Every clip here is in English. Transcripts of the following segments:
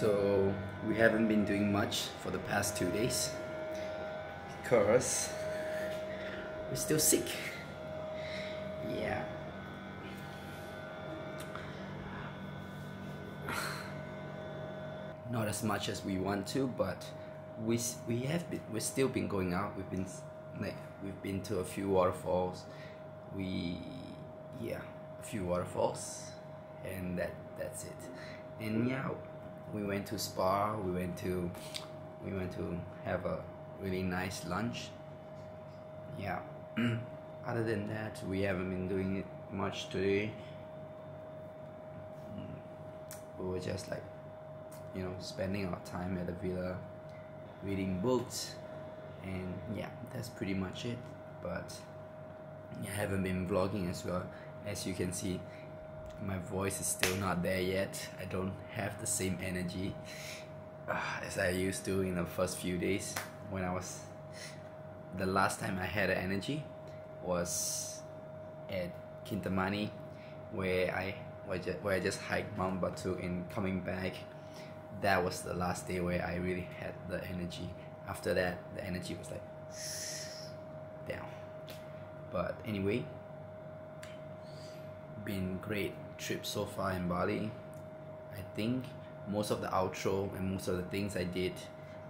So we haven't been doing much for the past 2 days because we're still sick. Yeah. Not as much as we want to, but we've still been going out. We've been to a few waterfalls. A few waterfalls, and that's it. And yeah, we went to spa. We went to have a really nice lunch. Yeah. Other than that, we haven't been doing it much today. We were just like, you know, spending our time at the villa, reading books, and yeah, that's pretty much it. But I haven't been vlogging as well. As you can see, my voice is still not there yet. I don't have the same energy as I used to in the first few days. When I was, the last time I had energy was at Kintamani, where I just hiked Mount Batu, and coming back, that was the last day where I really had the energy. After that, the energy was like down. But anyway, been great trip so far in Bali. I think most of the outro and most of the things I did,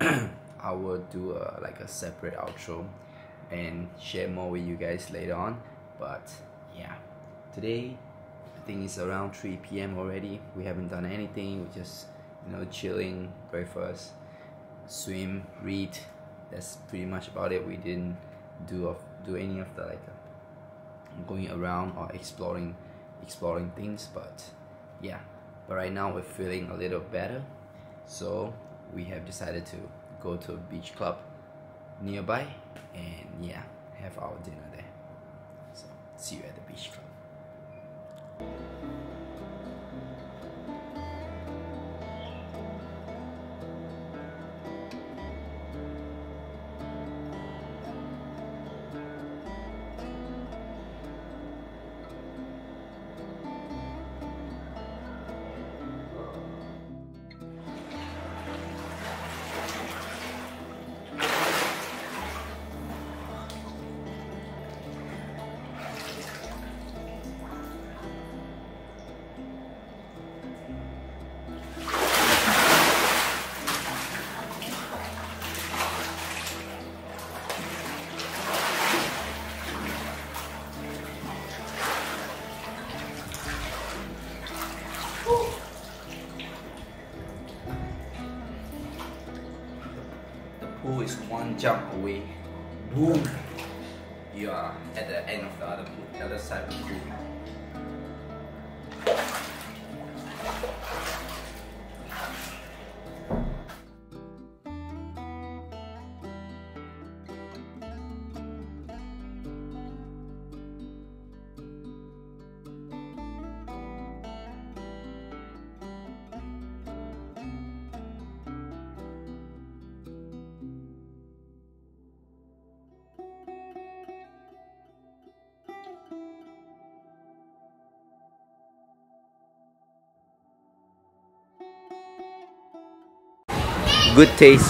I will do like a separate outro and share more with you guys later on. But yeah, today I think it's around 3 p.m. already. We haven't done anything. We just, you know, chilling, breakfast, swim, read. That's pretty much about it. We didn't do any of the going around or exploring things. But yeah, but right now we're feeling a little better, so we have decided to go to a beach club nearby and yeah, have our dinner there. So see you at the beach club. Is one jump away. Boom! You are at the end of the other side of the pool. Good taste.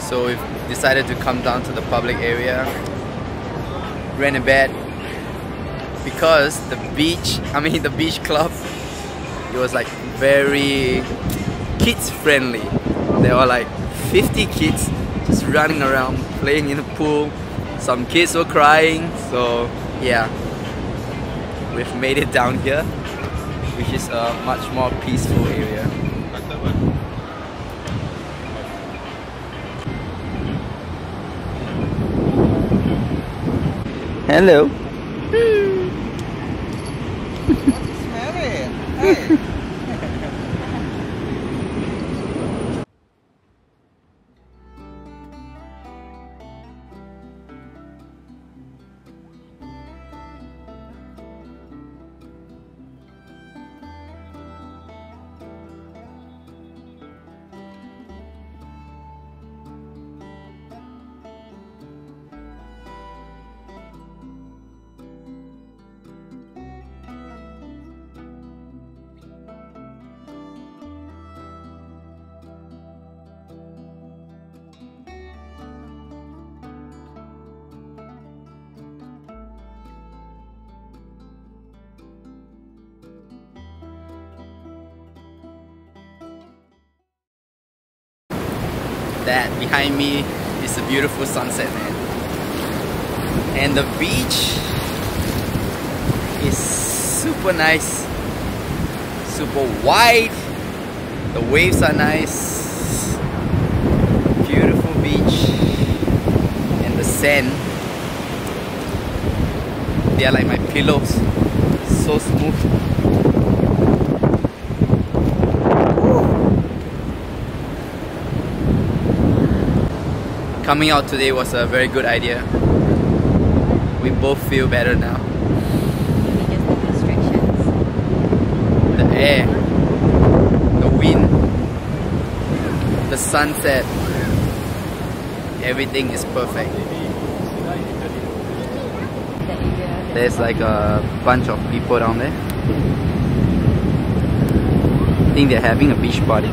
So we've decided to come down to the public area. Rent a bed because the beach club, it was like very kids friendly. There were like 50 kids just running around playing in the pool. Some kids were crying. So yeah, we've made it down here, which is a much more peaceful area. Hello. that behind me is a beautiful sunset, man. And the beach is super nice, super wide, the waves are nice, beautiful beach, and the sand, they are like my pillows, so smooth. Coming out today was a very good idea. We both feel better now. Maybe just the distractions. The air, the wind, the sunset, everything is perfect. There's like a bunch of people down there. I think they're having a beach party.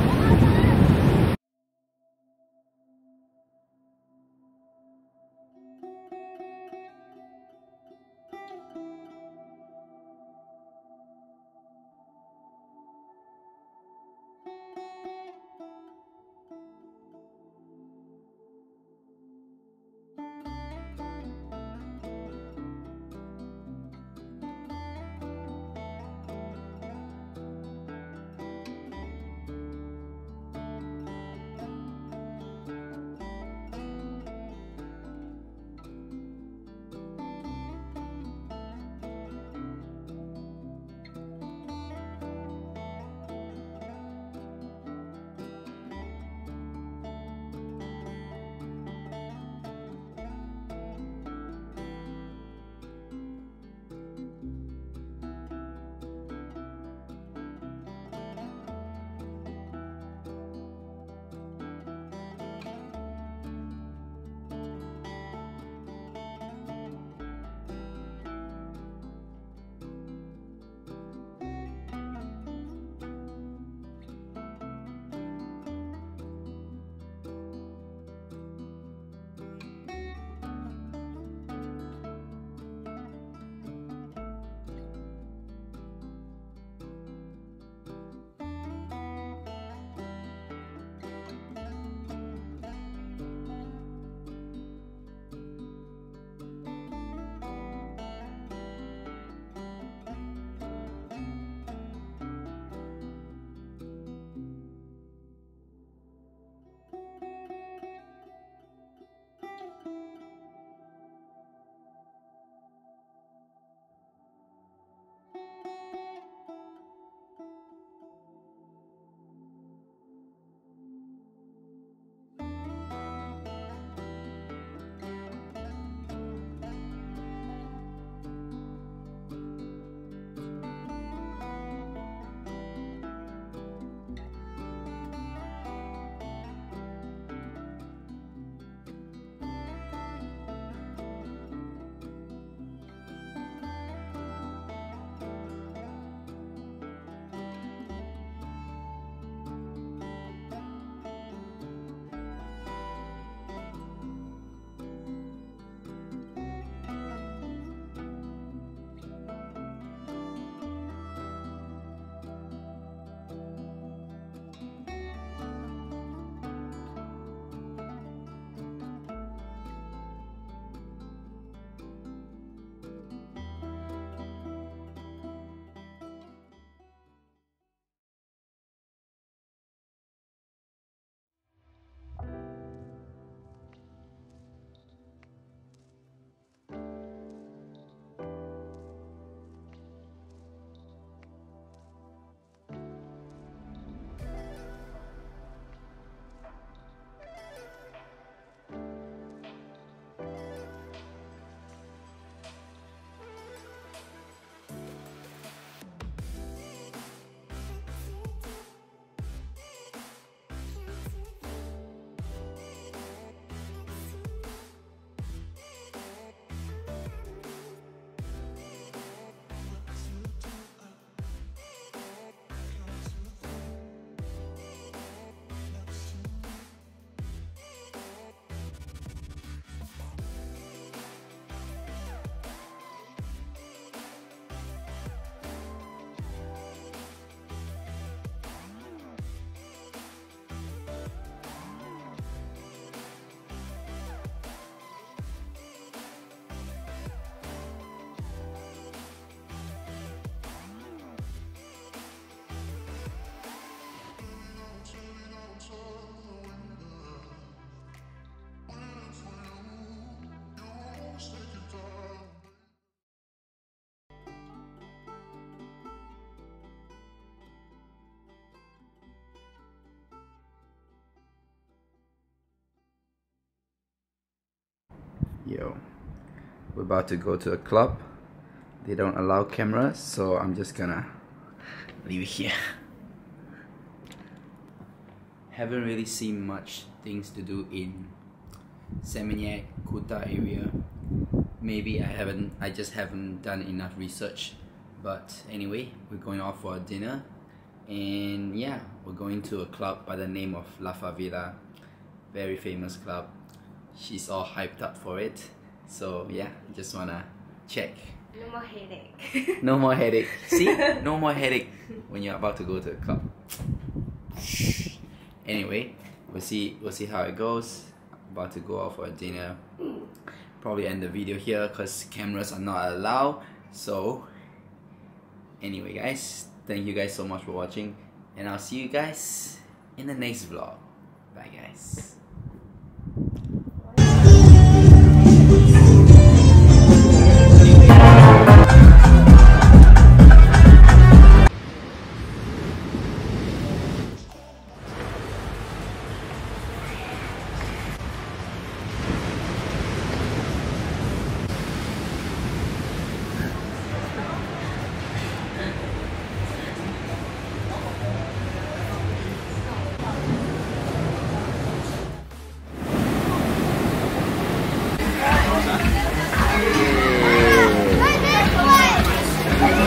Yo, we're about to go to a club. They don't allow cameras, so I'm just gonna leave it here. Haven't really seen much things to do in Seminyak, Kuta area. Maybe I just haven't done enough research. But anyway, we're going off for a dinner, and yeah, we're going to a club by the name of La Favela, very famous club. She's all hyped up for it, so yeah, just wanna check. No more headache. No more headache. See, no more headache when you're about to go to a club. Anyway, we'll see how it goes. I'm about to go out for a dinner. Probably end the video here because cameras are not allowed. So anyway, guys, thank you guys so much for watching, and I'll see you guys in the next vlog. Bye, guys.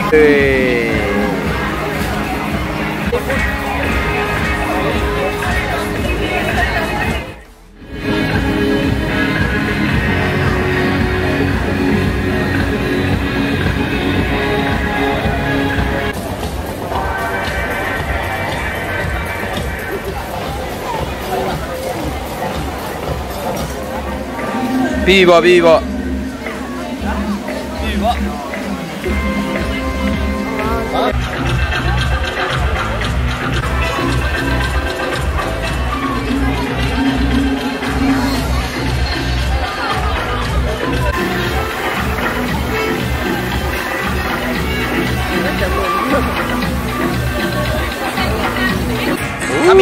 Hey. Vivo, vivo. Vivo.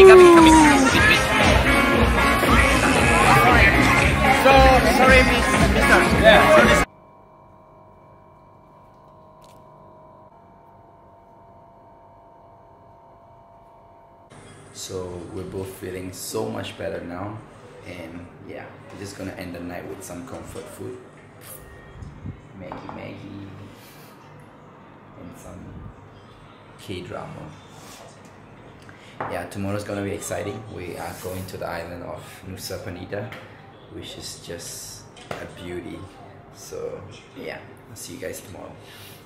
Coming. So, sorry, Mr. Yeah. So we're both feeling so much better now, and yeah, we're just gonna end the night with some comfort food. Maggie, and some K-drama. Yeah, tomorrow's gonna be exciting. We are going to the island of Nusa Penida, which is just a beauty. So yeah, I'll see you guys tomorrow.